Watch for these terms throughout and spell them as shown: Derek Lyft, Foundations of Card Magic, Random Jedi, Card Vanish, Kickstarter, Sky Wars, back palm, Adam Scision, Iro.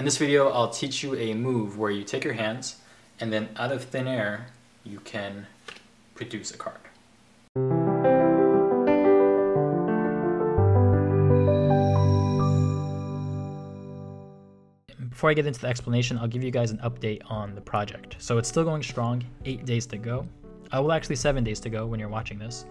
In this video, I'll teach you a move where you take your hands and then out of thin air, you can produce a card. Before I get into the explanation, I'll give you guys an update on the project. So it's still going strong, 8 days to go. Well, actually 7 days to go when you're watching this.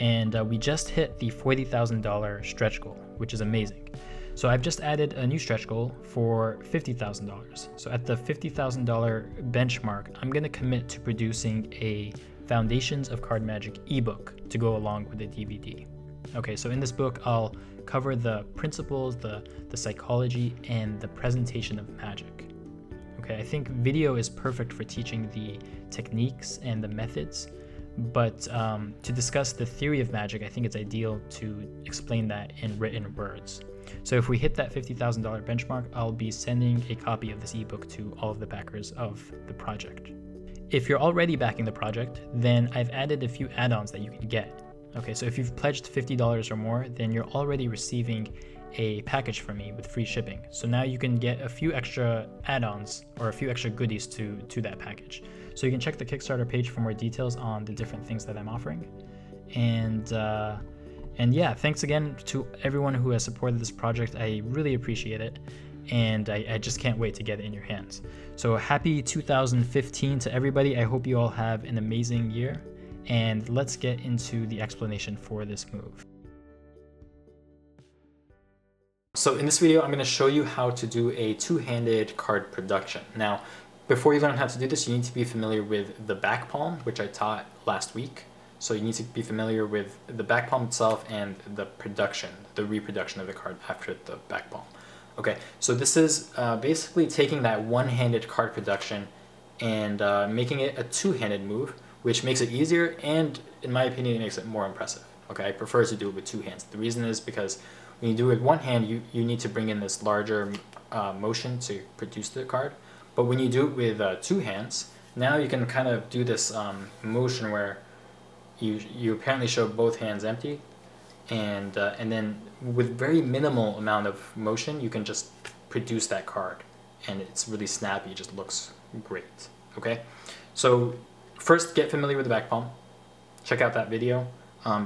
And we just hit the $40,000 stretch goal, which is amazing. So I've just added a new stretch goal for $50,000. So at the $50,000 benchmark, I'm gonna commit to producing a Foundations of Card Magic ebook to go along with the DVD. Okay, so in this book, I'll cover the principles, the psychology, and the presentation of magic. Okay, I think video is perfect for teaching the techniques and the methods, but to discuss the theory of magic, I think it's ideal to explain that in written words. So if we hit that $50,000 benchmark, I'll be sending a copy of this ebook to all of the backers of the project. If you're already backing the project, then I've added a few add-ons that you can get. Okay, so if you've pledged $50 or more, then you're already receiving a package from me with free shipping. So now you can get a few extra add-ons or a few extra goodies to that package. So you can check the Kickstarter page for more details on the different things that I'm offering. And yeah, thanks again to everyone who has supported this project. I really appreciate it. And I just can't wait to get it in your hands. So happy 2015 to everybody. I hope you all have an amazing year. And let's get into the explanation for this move. So in this video, I'm going to show you how to do a two-handed card production. Now, before you learn how to do this, you need to be familiar with the back palm, which I taught last week. So you need to be familiar with the back palm itself and the production, the reproduction of the card after the back palm. Okay, so this is basically taking that one-handed card production and making it a two-handed move, which makes it easier and, in my opinion, it makes it more impressive. Okay, I prefer to do it with two hands. The reason is because when you do it with one hand, you need to bring in this larger motion to produce the card. But when you do it with two hands, now you can kind of do this motion where you apparently show both hands empty, and then with very minimal amount of motion, you can just produce that card, and it's really snappy. It just looks great. Okay, so first, get familiar with the back palm. Check out that video.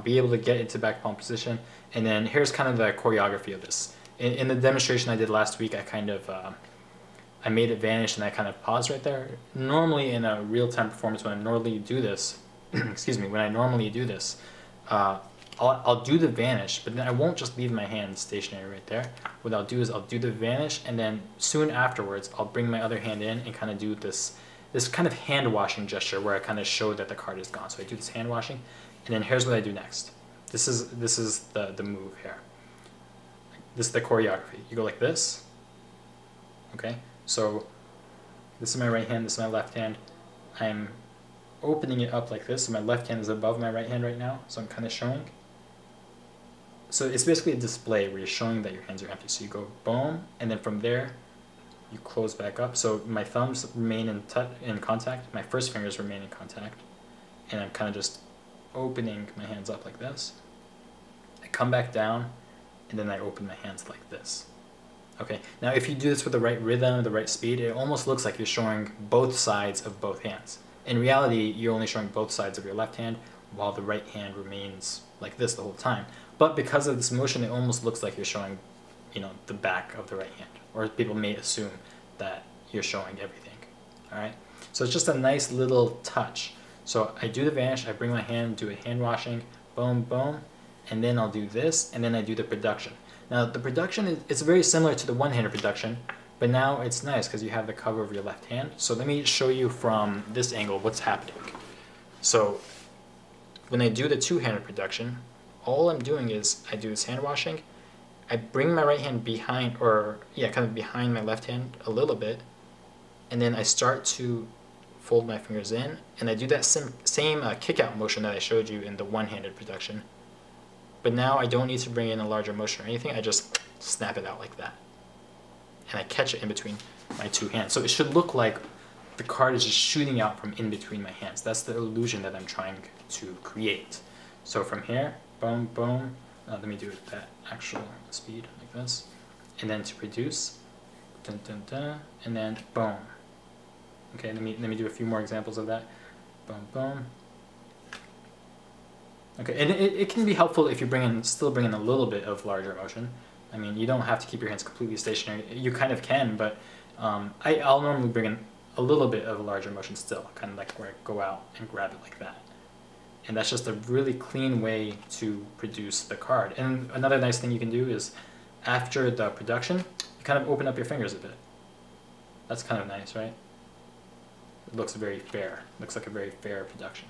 Be able to get into back palm position, and then here's kind of the choreography of this. In the demonstration I did last week, I kind of I made it vanish and I kind of paused right there. Normally in a real-time performance, when I normally do this, excuse me, when I normally do this, I'll do the vanish, but then I won't just leave my hand stationary right there. What I'll do is I'll do the vanish, and then soon afterwards I'll bring my other hand in and kind of do this kind of hand washing gesture where I kind of show that the card is gone. So I do this hand washing, and then here's what I do next. This is the move here. This is the choreography. You go like this. Okay, so this is my right hand, this is my left hand. I'm opening it up like this, so my left hand is above my right hand right now, so I'm kind of showing. So it's basically a display where you're showing that your hands are empty. So you go boom, and then from there, you close back up. So my thumbs remain in contact, my first fingers remain in contact, and I'm kind of just opening my hands up like this. I come back down, and then I open my hands like this. Okay, now if you do this with the right rhythm, the right speed, it almost looks like you're showing both sides of both hands. In reality, you're only showing both sides of your left hand, while the right hand remains like this the whole time. But because of this motion, it almost looks like you're showing, you know, the back of the right hand, or people may assume that you're showing everything. All right, so it's just a nice little touch. So I do the vanish, I bring my hand, do a hand washing, boom, boom, and then I'll do this, and then I do the production. Now the production is very similar to the one-handed production, but now it's nice because you have the cover of your left hand. So let me show you from this angle what's happening. So when I do the two-handed production, all I'm doing is I do this hand washing, I bring my right hand behind, or yeah, kind of behind my left hand a little bit, and then I start to fold my fingers in, and I do that same kick-out motion that I showed you in the one-handed production. But now I don't need to bring in a larger motion or anything, I just snap it out like that. And I catch it in between my two hands. So it should look like the card is just shooting out from in between my hands. That's the illusion that I'm trying to create. So from here, boom, boom, let me do it at that actual speed like this. And then to produce, dun, dun, dun, and then boom. Okay, let me do a few more examples of that. Boom, boom. Okay, and it can be helpful if you still bring in a little bit of larger motion. I mean, you don't have to keep your hands completely stationary. You kind of can, but I'll normally bring in a little bit of a larger motion still, kind of like where I go out and grab it like that. And that's just a really clean way to produce the card. And another nice thing you can do is after the production, you kind of open up your fingers a bit. That's kind of nice, right? It looks very fair. It looks like a very fair production.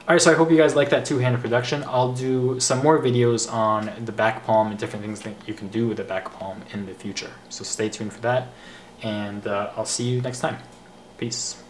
Alright, so I hope you guys like that two-handed production. I'll do some more videos on the back palm and different things that you can do with the back palm in the future. So stay tuned for that, and I'll see you next time. Peace.